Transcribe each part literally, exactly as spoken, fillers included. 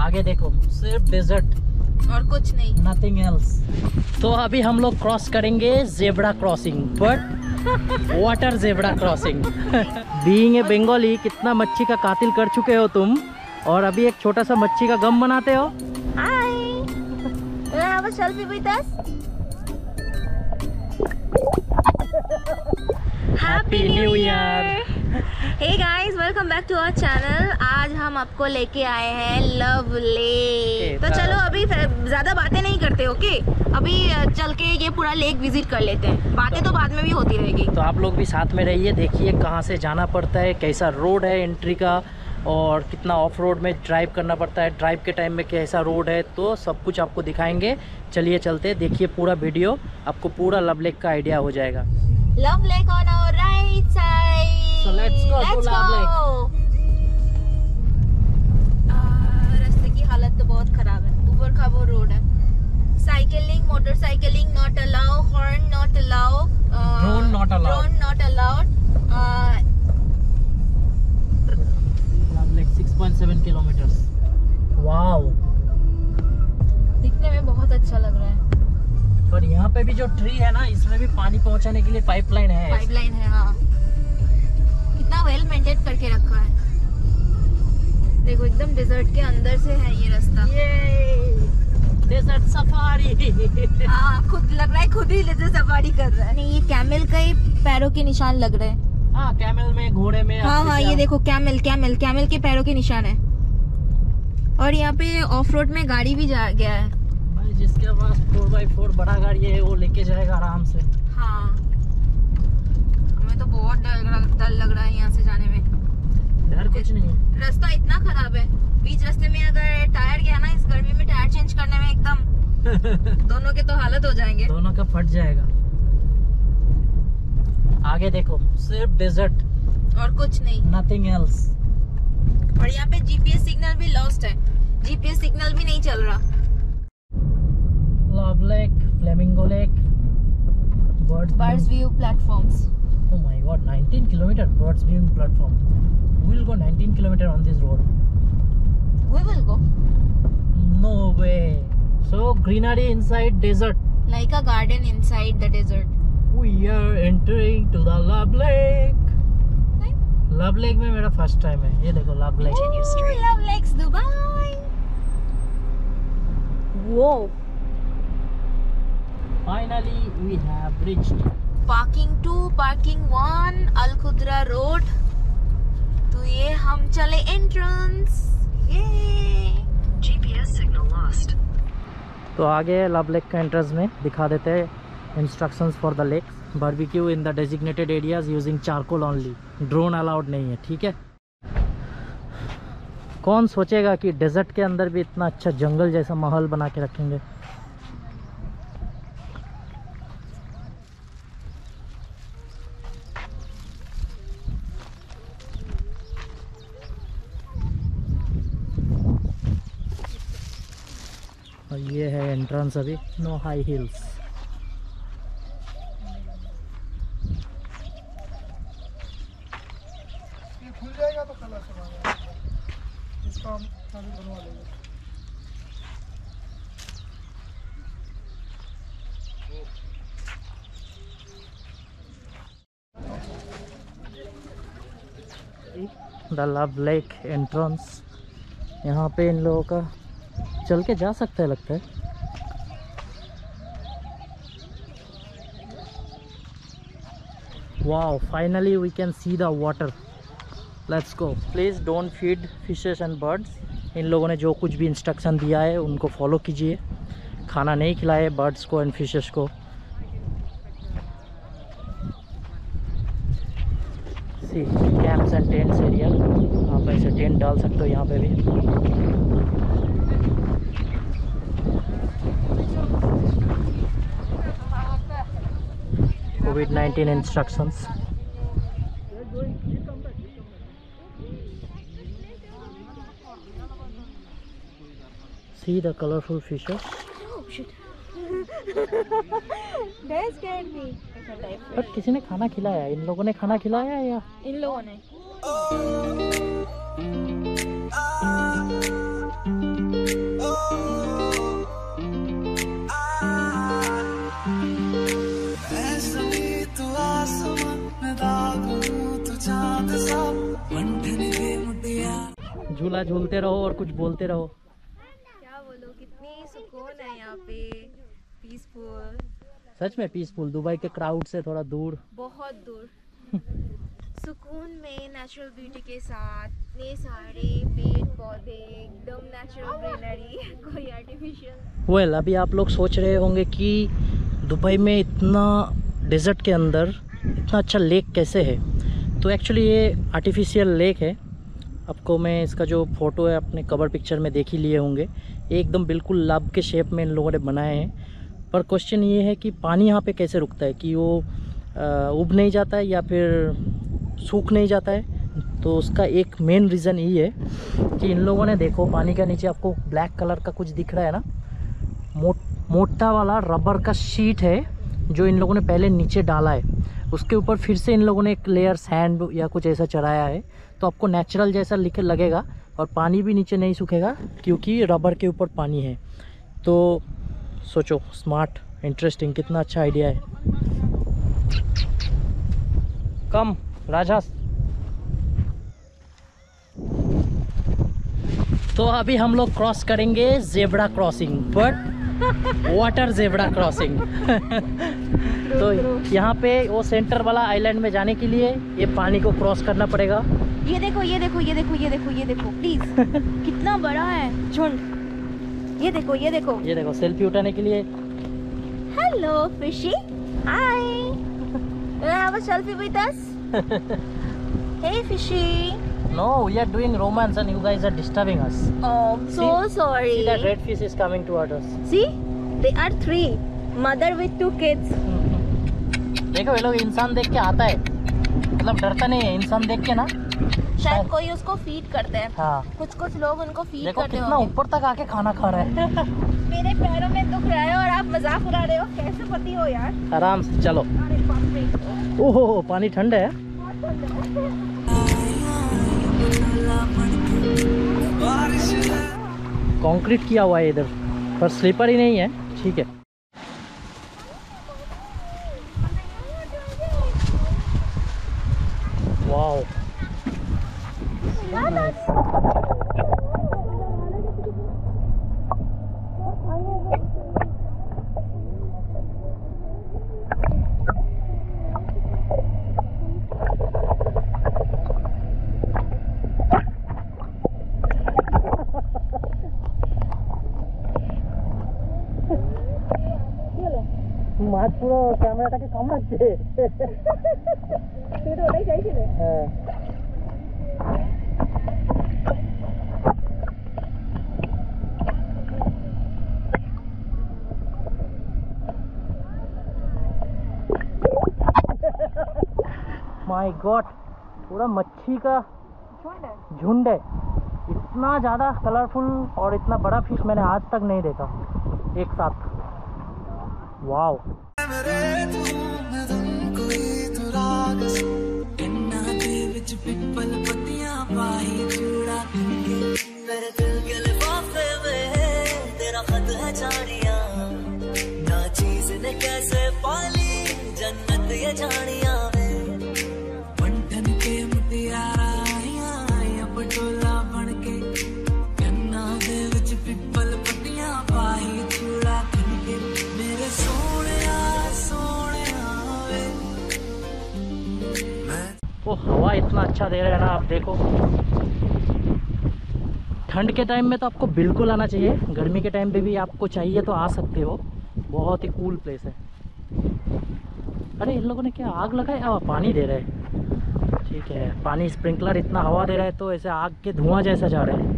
आगे देखो सिर्फ डेजर्ट और कुछ नहीं, नथिंग एल्स। तो अभी हम लोग क्रॉस करेंगे zebra crossing, but water zebra crossing. Being a Bengali कितना मच्छी का कातिल कर चुके हो तुम, और अभी एक छोटा सा मच्छी का गम बनाते हो। Hi, happy new year. Hey guys, welcome back to our channel. आज हम आपको लेके आए हैं लव लेक। तो चलो अभी ज्यादा बातें नहीं करते, ओके? अभी चल के ये पूरा लेक विजिट कर लेते हैं, बातें तो बाद में भी होती रहेगी। तो आप लोग भी साथ में रहिए, देखिए कहाँ से जाना पड़ता है, कैसा रोड है एंट्री का, और कितना ऑफ रोड में ड्राइव करना पड़ता है, ड्राइव के टाइम में कैसा रोड है, तो सब कुछ आपको दिखाएंगे। चलिए चलते, देखिए पूरा वीडियो, आपको पूरा लव लेक का आइडिया हो जाएगा। Love lake on our right side, so let's go to love lake. रास्ते की हालत तो बहुत खराब है, ऊपर खाबो रोड है, cycling motorcycling not allow, horn not allow, drone not allow, drone not allowed. Six point seven kilometres. Wow, दिखने में बहुत अच्छा लग रहा है। पर यहाँ पे भी जो ट्री है ना, इसमें भी पानी पहुँचाने के लिए पाइपलाइन है। पाइपलाइन है, हाँ। कितना वेल मेंटेन करके रखा है, देखो एकदम डेजर्ट के अंदर से है ये रास्ता। Desert safari. हाँ, खुद लग रहा है खुद ही डेजर्ट सफारी कर रहा है। नहीं, ये कैमल का ही पैरों के निशान लग रहे हैं। हाँ, कैमल में, घोड़े में। हाँ हाँ, ये देखो कैमल कैमल कैमल के पैरों के निशान है। और यहाँ पे ऑफ रोड में गाड़ी भी जा गया है भाई, जिसके पास फोर बाई फोर बड़ा गाड़ी है वो लेके जाएगा आराम से। हाँ, हमें तो बहुत डर लग रहा है यहाँ से जाने में। डर कुछ नहीं है, रास्ता इतना खराब है। बीच रास्ते में अगर टायर गया ना, इस गर्मी में टायर चेंज करने में एकदम दोनों के तो हालत हो जाएंगे, दोनों का फट जाएगा। आगे देखो सिर्फ डेजर्ट और कुछ नहीं, नथिंग एल्स। और यहाँ पे जीपीएस सिग्नल भी लॉस्ट है, जीपीएस सिग्नल भी नहीं चल रहा। Love lake, flamingo lake, birds birds view platforms. Oh my god, nineteen kilometre birds view platform. We will go nineteen kilometre on this road. We will go, no way. So greenery inside desert, like a garden inside the desert. We are entering to the Love Lake. Love Lake में मेरा first time है। ये देखो Love Lake, Love Lakes Dubai. Wow! Finally we have reached. Parking two, parking one, Al Qudra Road. तो ये हम चले entrance. Yay! G P S signal lost. तो आगे Love Lake के entrance में दिखा देते हैं। Instructions for the lake: barbecue in the designated areas using charcoal only. Drone allowed नहीं है, ठीक है? कौन सोचेगा कि डेजर्ट के अंदर भी इतना अच्छा जंगल जैसा माहौल बना के रखेंगे। और ये है एंट्रेंस। अभी no high heels. The love lake entrance, यहाँ पे इन लोगों का चल के जा सकता है लगता है। Wow, finally we can see the water. Let's go. Please don't feed fishes and birds. इन लोगों ने जो कुछ भी इंस्ट्रक्शन दिया है उनको फॉलो कीजिए। खाना नहीं खिलाए बर्ड्स को एंड फिशेस को। See camps and tents area, आप ऐसे टेंट डाल सकते हो यहाँ पे भी। Covid nineteen instructions. See the colorful fishes. Oh shit! That scared me. पर किसी ने खाना खिलाया? इन लोगों ने खाना खिलाया या? इन लोगों ने। पूरा झूलते रहो और कुछ बोलते रहो। क्या बोलो, कितनी सुकून है यहाँ पे, पीसफुल, सच में पीसफुल। दुबई के क्राउड से थोड़ा दूर, बहुत दूर सुकून में, नेचुरल ब्यूटी के साथ, इतने सारे पेड़ पौधे, एकदम नेचुरल ग्रीनरी, कोई आर्टिफिशियल। वेल, अभी आप लोग सोच रहे होंगे कि दुबई में इतना डेजर्ट के अंदर इतना अच्छा लेक कैसे है। तो एक्चुअली ये आर्टिफिशियल लेक है। आपको मैं इसका जो फ़ोटो है अपने कवर पिक्चर में देख ही लिए होंगे, ये एकदम बिल्कुल लव के शेप में इन लोगों ने बनाए हैं। पर क्वेश्चन ये है कि पानी यहाँ पर कैसे रुकता है, कि वो उब नहीं जाता है या फिर सूख नहीं जाता है। तो उसका एक मेन रीज़न ये है कि इन लोगों ने, देखो पानी का नीचे आपको ब्लैक कलर का कुछ दिख रहा है ना, मो, मोटा वाला रबर का शीट है जो इन लोगों ने पहले नीचे डाला है। उसके ऊपर फिर से इन लोगों ने एक लेयर सैंड या कुछ ऐसा चढ़ाया है। तो आपको नेचुरल जैसा लिखे लगेगा और पानी भी नीचे नहीं सूखेगा क्योंकि रबर के ऊपर पानी है। तो सोचो, स्मार्ट, इंटरेस्टिंग, कितना अच्छा आइडिया है। कम राजहंस। तो अभी हम लोग क्रॉस करेंगे zebra crossing, but water zebra crossing. तो यहाँ पे वो सेंटर वाला आइलैंड में जाने के लिए ये पानी को क्रॉस करना पड़ेगा। ये देखो ये देखो ये देखो ये देखो ये देखो प्लीज कितना बड़ा है झुंड। ये देखो ये देखो ये देखो सेल्फी उठाने के लिए। Hello fishy, hi, have a selfie with us. Hey fishy. No, we are doing romance and you guys are disturbing us. Oh, I'm so see, sorry. See, that red fish is coming towards us. See, they are three. Mother with two kids. देखो ये लोग इंसान देख के आता है, मतलब डरता नहीं है इंसान देख के ना। शायद कोई उसको फीड करते हैं। हाँ। कुछ कुछ लोग उनको फीड देखो करते हैं। कितना ऊपर तक आके खाना खा रहा है। मेरे पैरों में दुख रहा है और आप मजाक उड़ा रहे हो, कैसे पति हो यार। आराम से चलो। ओहो, पानी ठंडा है। कंक्रीट किया हुआ है इधर, पर स्लीपर ही नहीं है। ठीक है, वाओ। माछ पूरा कैमराটাকে কামড়াচ্ছে। তুই তো ওটাই চাইছিলি। হ্যাঁ। माय गॉड, पूरा मच्छी का झुंड है। झुंड है। इतना ज़्यादा कलरफुल और इतना बड़ा फिश मैंने आज तक नहीं देखा एक साथ। वाओ। वो हवा इतना अच्छा दे रहा है ना, आप देखो। ठंड के टाइम में तो आपको बिल्कुल आना चाहिए, गर्मी के टाइम पे भी आपको चाहिए तो आ सकते हो, बहुत ही कूल प्लेस है। अरे इन लोगों ने क्या आग लगाया, पानी दे रहा है। ठीक है, पानी स्प्रिंकलर इतना हवा दे रहा है तो ऐसे आग के धुआं जैसा जा रहा है।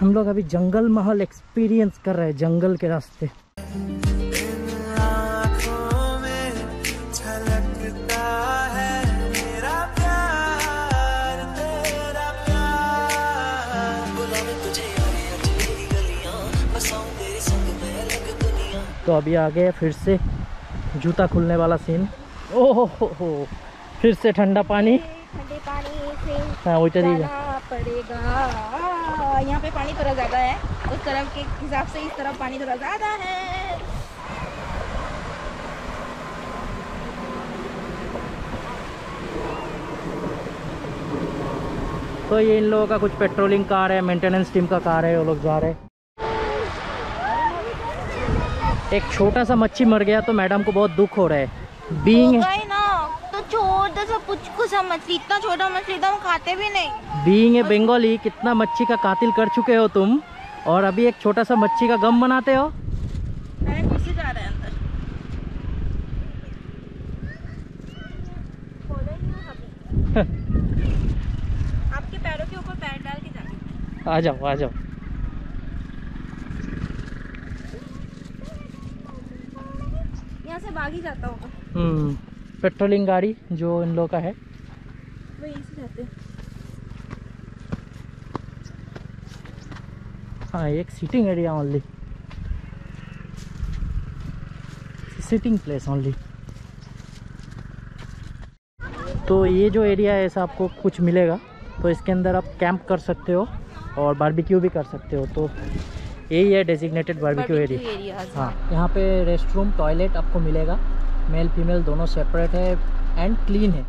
हम लोग अभी जंगल महल एक्सपीरियंस कर रहे हैं, जंगल के रास्ते। तो अभी आ गए फिर से जूता खुलने वाला सीन। ओहो हो हो फिर से ठंडा पानी, ठंडे पानी से हाँ वो चलिए पड़ेगा। यहाँ पे पानी थोड़ा ज़्यादा है, उस तरफ के हिसाब से इस तरफ पानी थोड़ा ज़्यादा है। तो ये इन लोगों का कुछ पेट्रोलिंग कार है, मेंटेनेंस टीम का कार है, वो लोग जा रहे हैं। एक छोटा सा मच्छी मर गया तो मैडम को बहुत दुख हो रहा है। बीइंग ना तो छोड़ दे सब कुछ कुछ मछली, इतना छोटा मछली तो हम खाते भी नहीं। बीइंग ए बंगाली कितना मच्छी का कातिल कर चुके हो तुम, और अभी एक छोटा सा मच्छी का गम बनाते हो। अरे किसी जा रहे हैं अंदर। आपके पैरों के ऊपर पैर डाल के जाओ। आ जाओ आ जाओ। बागी जाता होगा। हम्म पेट्रोलिंग गाड़ी जो इन लोग का है वो यहीं से जाते हैं। हाँ एक seating area only, seating place only. तो ये जो एरिया है ऐसा आपको कुछ मिलेगा, तो इसके अंदर आप कैंप कर सकते हो और बारबेक्यू भी कर सकते हो। तो यही है डेजिग्नेटेड बारबेक्यू एरिया। हाँ यहाँ पे रेस्ट रूम टॉयलेट आपको मिलेगा, मेल फीमेल दोनों सेपरेट है एंड क्लीन है।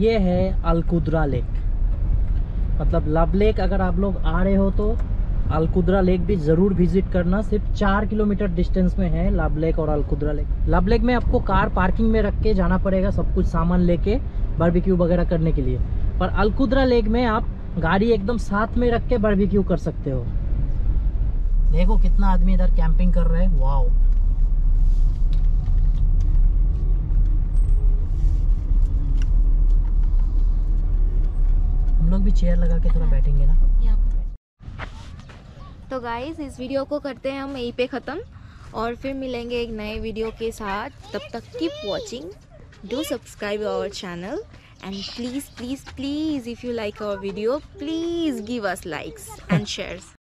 ये है अल कुद्रा लेक, मतलब लव लेक। अगर आप लोग आ रहे हो तो अल कुद्रा लेक भी ज़रूर विजिट करना। सिर्फ चार किलोमीटर डिस्टेंस में है लव लेक और Al Qudra lake. Love lake में आपको कार पार्किंग में रख के जाना पड़ेगा, सब कुछ सामान लेके बारबेक्यू वगैरह करने के लिए। पर अल कुद्रा लेक में आप गाड़ी एकदम साथ में रख के बारबेक्यू कर सकते हो। देखो कितना आदमी इधर कैंपिंग कर रहे हैं। वाओ हम लोग भी चेयर लगा के थोड़ा बैठेंगे ना। तो गाइस इस वीडियो को करते हैं हम यहीं पे खत्म, और फिर मिलेंगे एक नए वीडियो के साथ। तब तक keep watching, do subscribe our channel. And please, please, please, if you like our video, please give us likes and shares.